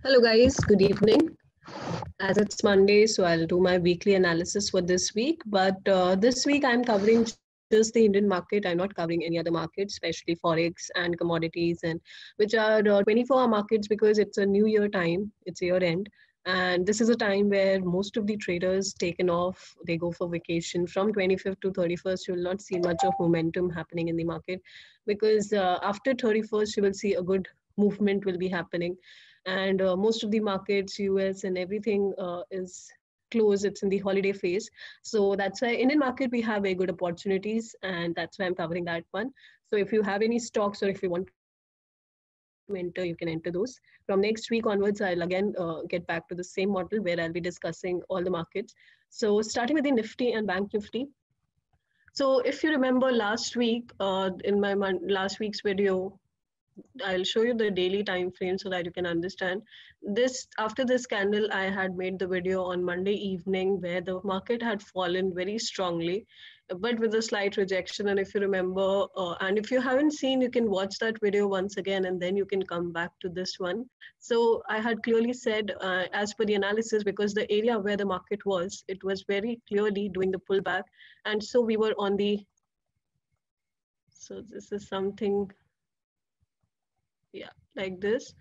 Hello guys, good evening. As it's Monday, so I'll do my weekly analysis for this week. But this week I'm covering just the Indian market. I'm not covering any other markets, especially forex and commodities, and which are 24-hour markets, because it's a new year time. It's year end. And this is a time where most of the traders taken off, they go for vacation. From 25th to 31st, you will not see much of momentum happening in the market, because after 31st, you will see a good movement will be happening. And most of the markets, US and everything is closed. It's in the holiday phase. So that's why Indian market, we have very good opportunities. And that's why I'm covering that one. So if you have any stocks or if you want enter, you can enter those. From next week onwards, I'll again get back to the same model where I'll be discussing all the markets. So starting with the Nifty and Bank Nifty. So if you remember last week, in my last week's video, I'll show you the daily time frame so that you can understand. This after this candle, I had made the video on Monday evening where the market had fallen very strongly, but with a slight rejection. And if you remember, and if you haven't seen, you can watch that video once again, and then you can come back to this one. So I had clearly said, as per the analysis, because the area where the market was, it was very clearly doing the pullback. And so we were on the, so this is something, yeah, like this.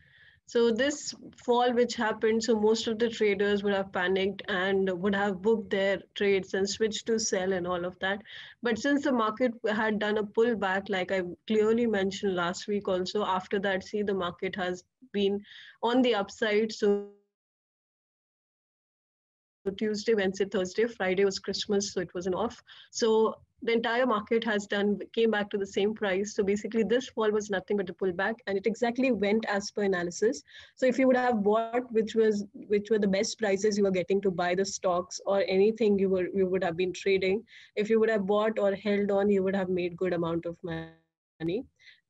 So this fall which happened, so most of the traders would have panicked and would have booked their trades and switched to sell and all of that. But since the market had done a pullback, like I clearly mentioned last week also, after that, see, the market has been on the upside. So Tuesday, Wednesday, Thursday, Friday was Christmas, so it was an off. So the entire market has done, came back to the same price. So basically this fall was nothing but a pullback, and it exactly went as per analysis. So if you would have bought, which were the best prices you were getting to buy the stocks or anything you would have been trading, if you would have bought or held on, you would have made good amount of money.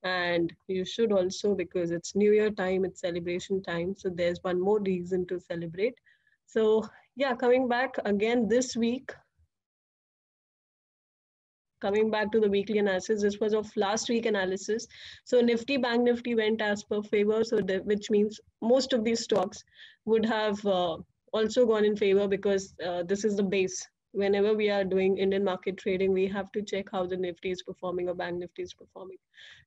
And you should also, because it's New Year time, it's celebration time. So there's one more reason to celebrate. So yeah, coming back again this week, coming back to the weekly analysis, this was of last week analysis. So Nifty, Bank Nifty went as per favor, so the, which means most of these stocks would have also gone in favor, because this is the base. Whenever we are doing Indian market trading, we have to check how the Nifty is performing or Bank Nifty is performing.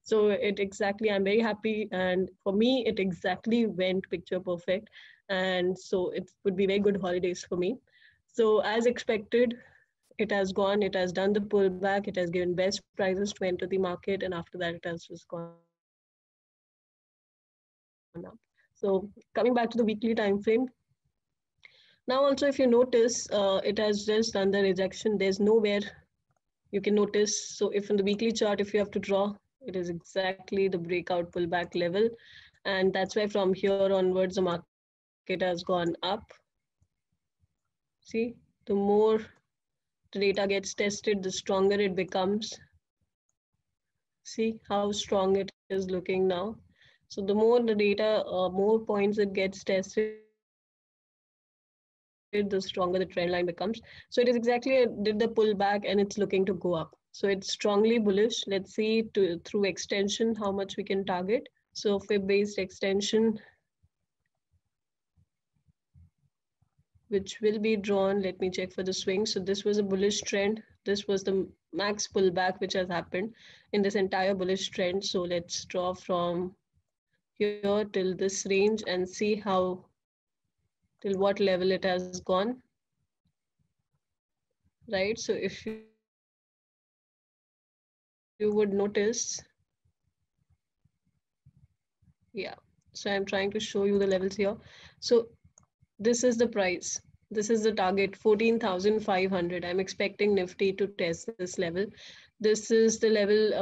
So it exactly, I'm very happy. And for me, it exactly went picture perfect. And so it would be very good holidays for me. So as expected, it has gone, it has done the pullback, it has given best prices to enter the market, and after that it has just gone up. So coming back to the weekly time frame. Now also, if you notice, it has just done the rejection. There's nowhere you can notice. So if in the weekly chart, if you have to draw, it is exactly the breakout pullback level. And that's why from here onwards, the market has gone up. See, the more the data gets tested, the stronger it becomes. See how strong it is looking now. So the more the data, more points it gets tested, the stronger the trend line becomes. So it is exactly did the pullback, and it's looking to go up. So it's strongly bullish. Let's see through extension how much we can target. So Fib based extension, which will be drawn. Let me check for the swing. So this was a bullish trend. This was the max pullback which has happened in this entire bullish trend. So let's draw from here till this range and see how, till what level it has gone, right? So if you would notice, yeah. So I'm trying to show you the levels here. So this is the price. This is the target, 14,500. I'm expecting Nifty to test this level. This is the level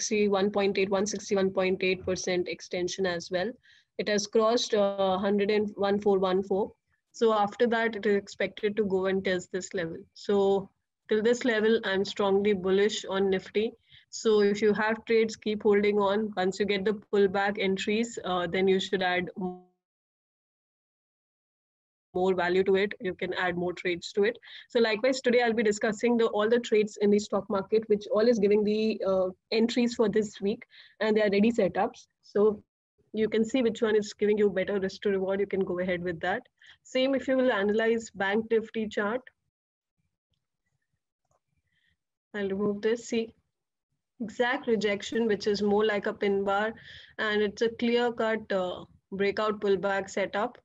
61.8, 161.8% extension as well. It has crossed 101.414. So after that, it is expected to go and test this level. So till this level, I'm strongly bullish on Nifty. So if you have trades, keep holding on. Once you get the pullback entries, then you should add more value to it, you can add more trades to it. So likewise, today I'll be discussing all the trades in the stock market, which all is giving the entries for this week, and they are ready setups. So you can see which one is giving you better risk to reward, you can go ahead with that. Same if you will analyze Bank Nifty chart. I'll remove this, see, exact rejection, which is more like a pin bar, and it's a clear-cut breakout pullback setup.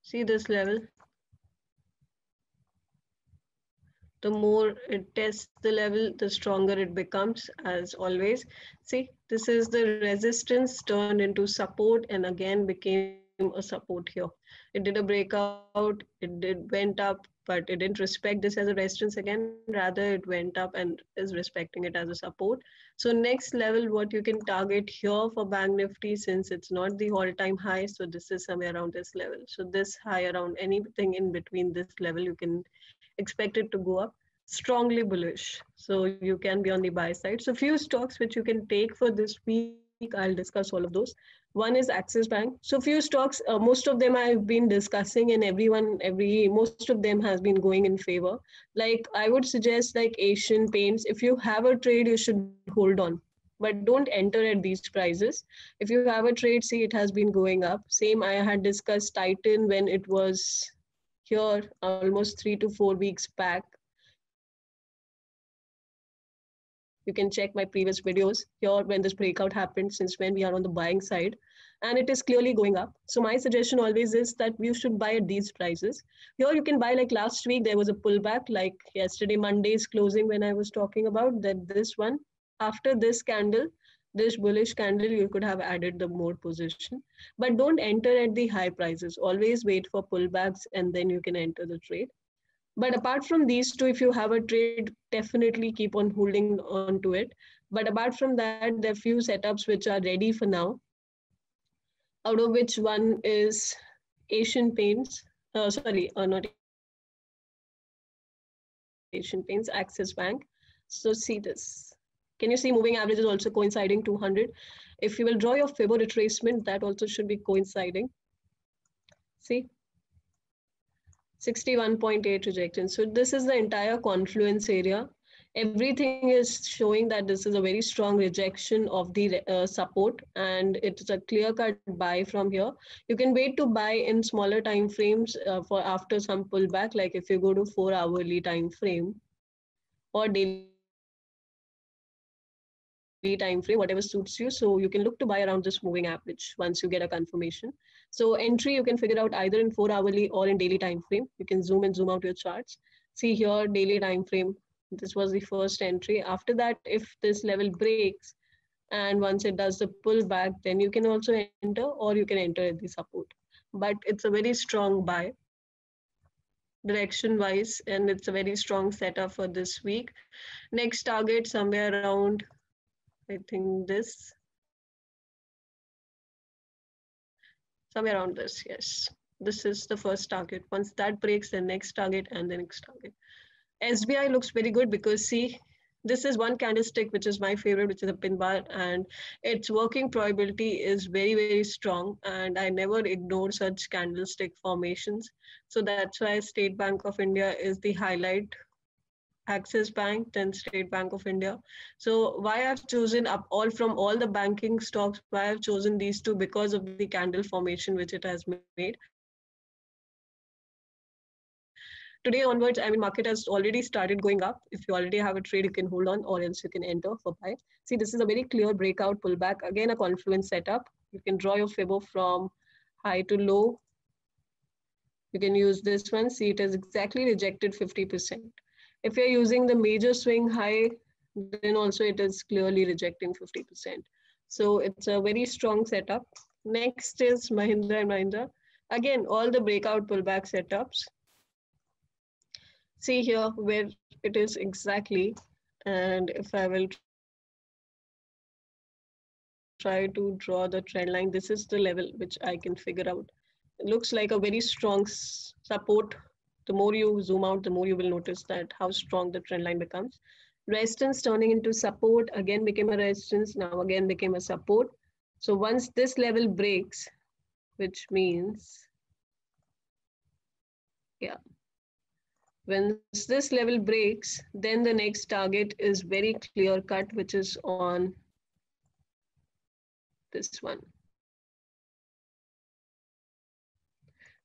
See this level. The more it tests the level, the stronger it becomes, as always. See, this is the resistance turned into support and again became a support here. It did a breakout, it went up, but it didn't respect this as a resistance again. Rather, it went up and is respecting it as a support. So next level, what you can target here for Bank Nifty, since it's not the all-time high, so this is somewhere around this level. So this high around anything in between this level, you can expected to go up, strongly bullish, so you can be on the buy side. So few stocks which you can take for this week, I'll discuss all of those. One is Axis Bank. So few stocks, most of them I've been discussing, and most of them has been going in favor. Like I would suggest like Asian Paints, if you have a trade, you should hold on, but don't enter at these prices. If you have a trade, see, it has been going up. Same, I had discussed Titan when it was here almost 3 to 4 weeks back. You can check my previous videos here when this breakout happened, since when we are on the buying side, and it is clearly going up. So my suggestion always is that you should buy at these prices. Here you can buy, like last week there was a pullback, like yesterday Monday's closing when I was talking about that, this one, after this candle, this bullish candle, you could have added the more position, but don't enter at the high prices. Always wait for pullbacks and then you can enter the trade. But apart from these two, if you have a trade, definitely keep on holding on to it. But apart from that, there are few setups which are ready for now, out of which one is Asian Paints, Axis Bank. So see this. Can you see moving average is also coinciding 200? If you will draw your Fibonacci retracement, that also should be coinciding. See, 61.8 rejection. So this is the entire confluence area. Everything is showing that this is a very strong rejection of the support, and it's a clear-cut buy from here. You can wait to buy in smaller time frames for after some pullback, like if you go to 4-hourly time frame or daily time frame, whatever suits you. So you can look to buy around this moving average once you get a confirmation. So entry you can figure out either in 4-hourly or in daily time frame. You can zoom and zoom out your charts. See here, daily time frame, this was the first entry. After that, if this level breaks and once it does the pullback, then you can also enter, or you can enter at the support. But it's a very strong buy direction wise, and it's a very strong setup for this week. Next target somewhere around, I think this, somewhere around this, yes. This is the first target. Once that breaks, the next target and the next target. SBI looks very good because see, this is one candlestick, which is my favorite, which is a pin bar, and its working probability is very, very strong. And I never ignore such candlestick formations. So that's why State Bank of India is the highlight. Axis Bank, then State Bank of India. So why I've chosen from all the banking stocks, why I've chosen these two, because of the candle formation which it has made. Today onwards, I mean, market has already started going up. If you already have a trade, you can hold on, or else you can enter for buy. See, this is a very clear breakout pullback. Again, a confluence setup. You can draw your Fibo from high to low. You can use this one. See, it has exactly rejected 50%. If you're using the major swing high, then also it is clearly rejecting 50%. So it's a very strong setup. Next is Mahindra and Mahindra. Again, all the breakout pullback setups. See here where it is exactly. And if I will try to draw the trend line, this is the level which I can figure out. It looks like a very strong support. The more you zoom out, the more you will notice that how strong the trend line becomes. Resistance turning into support, again became a resistance, now again became a support. So once this level breaks, which means, yeah, when this level breaks, then the next target is very clear cut, which is on this one.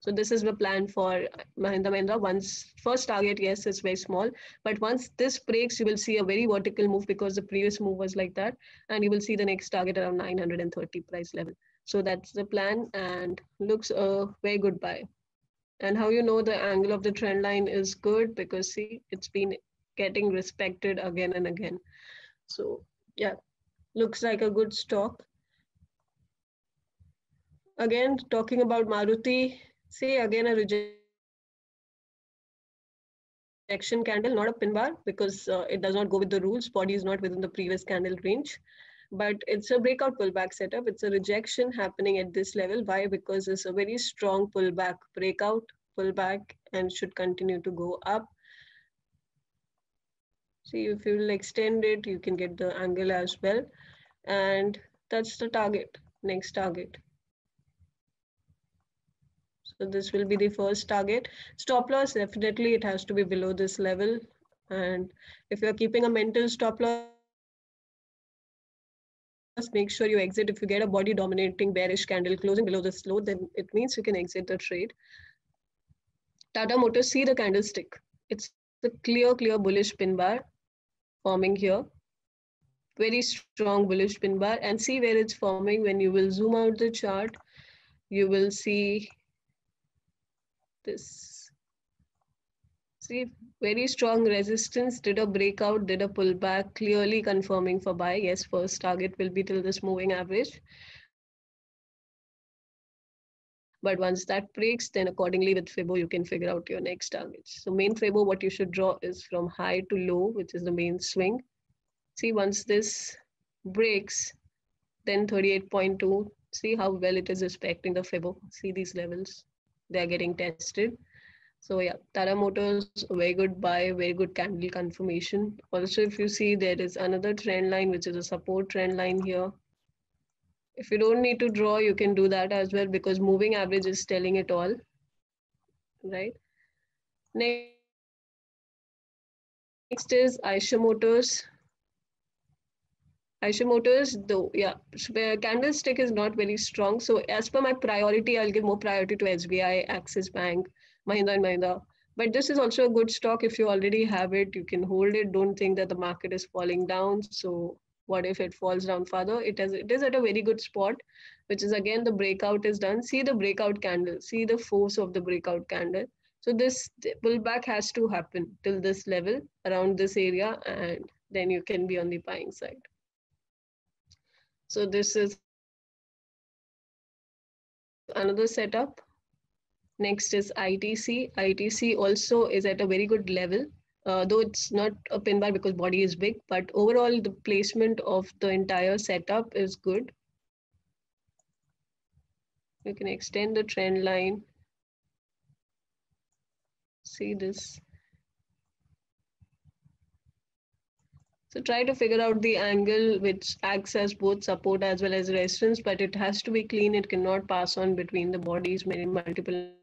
So this is the plan for Mahindra Mahindra. Once first target, yes, is very small, but once this breaks, you will see a very vertical move because the previous move was like that, and you will see the next target around 930 price level. So that's the plan, and looks a very good buy. And how you know the angle of the trend line is good, because see, it's been getting respected again and again. So yeah, looks like a good stock. Again, talking about Maruti, see again a rejection candle, not a pin bar, because it does not go with the rules. Body is not within the previous candle range, but it's a breakout pullback setup. It's a rejection happening at this level. Why? Because it's a very strong pullback, breakout pullback, and should continue to go up. See, if you will extend it, you can get the angle as well. And that's the target, next target. So this will be the first target. Stop loss, definitely it has to be below this level. And if you're keeping a mental stop loss, make sure you exit. If you get a body dominating bearish candle closing below this low, then it means you can exit the trade. Tata Motors, see the candlestick. It's the clear bullish pin bar forming here. Very strong bullish pin bar. And see where it's forming. When you will zoom out the chart, you will see this. See, very strong resistance, did a breakout, did a pullback, clearly confirming for buy. Yes, first target will be till this moving average. But once that breaks, then accordingly with Fibo, you can figure out your next targets. So main Fibo, what you should draw is from high to low, which is the main swing. See, once this breaks, then 38.2, see how well it is respecting the Fibo. See these levels, they're getting tested. So yeah, Tata Motors, very good buy, very good candle confirmation. Also, if you see, there is another trend line, which is a support trend line here. If you don't need to draw, you can do that as well, because moving average is telling it all, right? Next is Eicher Motors. Eicher Motors, though, yeah, candlestick is not very strong. So as per my priority, I'll give more priority to SBI, Axis Bank, Mahindra and Mahindra. But this is also a good stock. If you already have it, you can hold it. Don't think that the market is falling down. So what if it falls down further? It is at a very good spot, which is again, the breakout is done. See the breakout candle, see the force of the breakout candle. So this pullback has to happen till this level around this area, and then you can be on the buying side. So this is another setup. Next is ITC. ITC also is at a very good level, though it's not a pin bar because body is big, but overall the placement of the entire setup is good. You can extend the trend line. See this. So try to figure out the angle which acts as both support as well as resistance, but it has to be clean. It cannot pass on between the bodies many multiple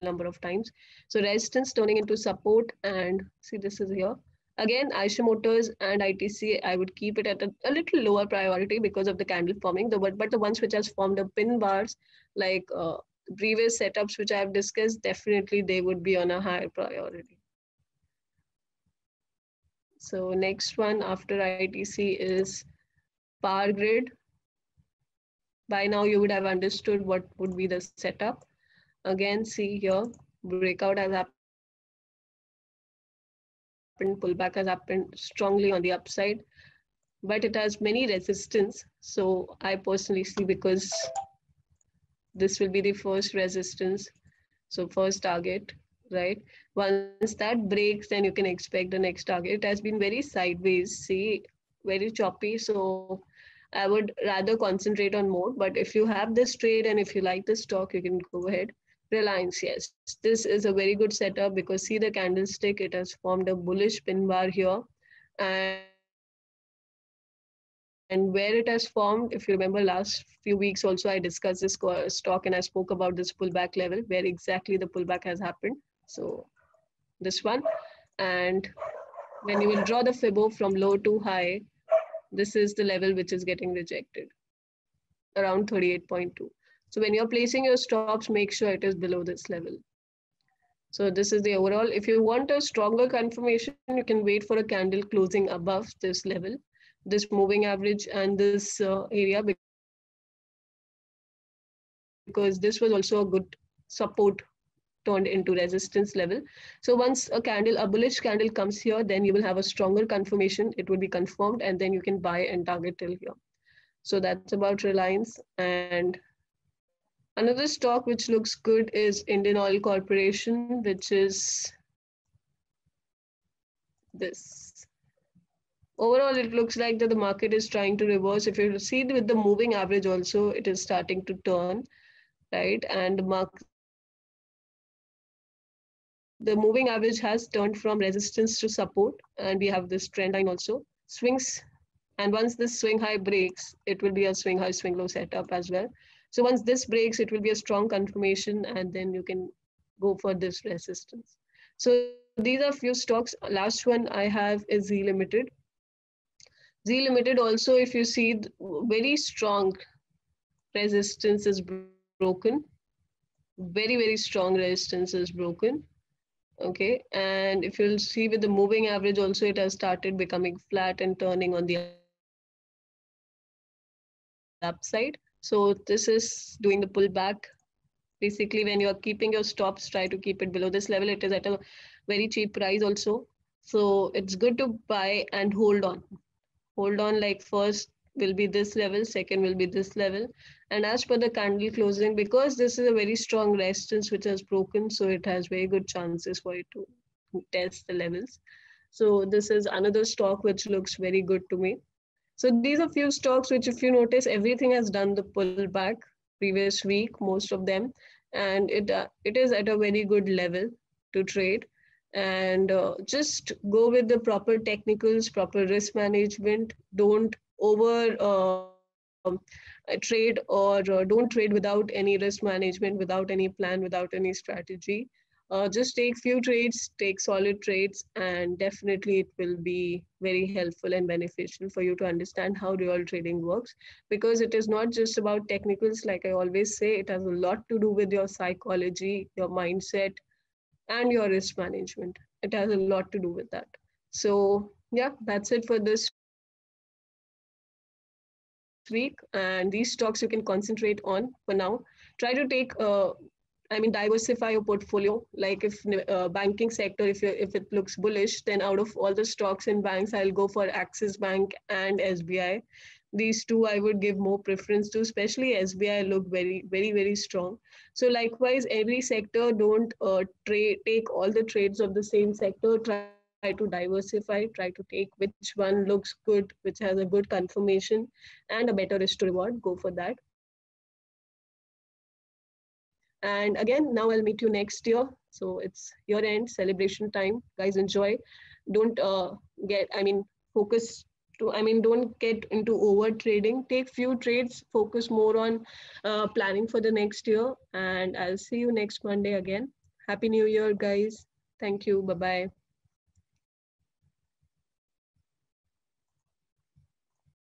number of times. So resistance turning into support, and see this is here. Again, Eicher Motors and ITC, I would keep it at a little lower priority because of the candle forming, but the ones which has formed the pin bars, like previous setups which I have discussed, definitely they would be on a higher priority. So next one after ITC is Power Grid. By now you would have understood what would be the setup. Again, see here, breakout has happened, pullback has happened strongly on the upside, but it has many resistance. So I personally see, because this will be the first resistance, so first target, right? Once that breaks, then you can expect the next target. It has been very sideways, see, very choppy. So I would rather concentrate on more, but if you have this trade and if you like this stock, you can go ahead. Reliance, yes, this is a very good setup because see the candlestick, it has formed a bullish pin bar here, and and where it has formed, if you remember last few weeks also, I discussed this stock and I spoke about this pullback level, where exactly the pullback has happened. So this one, and when you will draw the Fibo from low to high, this is the level which is getting rejected, around 38.2. So when you're placing your stops, make sure it is below this level. So this is the overall. If you want a stronger confirmation, you can wait for a candle closing above this level, this moving average and this area, because this was also a good support turned into resistance level. So once a candle, a bullish candle comes here, then you will have a stronger confirmation. It will be confirmed and then you can buy and target till here. So that's about Reliance. And another stock which looks good is Indian Oil Corporation, which is this. Overall, it looks like that the market is trying to reverse. If you see with the moving average also, it is starting to turn, right? And the moving average has turned from resistance to support, and we have this trend line also. Swings, and once this swing high breaks, it will be a swing high, swing low setup as well. So once this breaks, it will be a strong confirmation, and then you can go for this resistance. So these are few stocks. Last one I have is Z Limited. Z Limited also, if you see, very strong resistance is broken. Very, very strong resistance is broken. Okay, and if you'll see with the moving average also, it has started becoming flat and turning on the upside. So this is doing the pullback. Basically, when you're keeping your stops, try to keep it below this level. It is at a very cheap price also. So it's good to buy and hold on. Hold on, like first will be this level, second will be this level. And as per the candle closing, because this is a very strong resistance which has broken, so it has very good chances for it to test the levels. So this is another stock which looks very good to me. So these are few stocks which, if you notice, everything has done the pullback previous week, most of them, and it is at a very good level to trade. And just go with the proper technicals, proper risk management. Don't over trade, or don't trade without any risk management, without any plan, without any strategy. Just take few trades, take solid trades, and definitely it will be very helpful and beneficial for you to understand how real trading works, because it is not just about technicals. Like I always say, it has a lot to do with your psychology, your mindset, and your risk management. It has a lot to do with that. So yeah, that's it for this week, and these stocks you can concentrate on for now. Try to take diversify your portfolio. Like if banking sector, if it looks bullish, then out of all the stocks in banks, I'll go for Axis Bank and SBI. These two I would give more preference to, especially SBI look very, very, very strong. So likewise, every sector, don't take all the trades of the same sector. Try to diversify, try to take which one looks good, which has a good confirmation and a better risk to reward, go for that. And again, now I'll meet you next year. So it's year end celebration time. Guys, enjoy. Don't don't get into over trading. Take few trades, focus more on planning for the next year. And I'll see you next Monday again. Happy New Year, guys. Thank you. Bye-bye.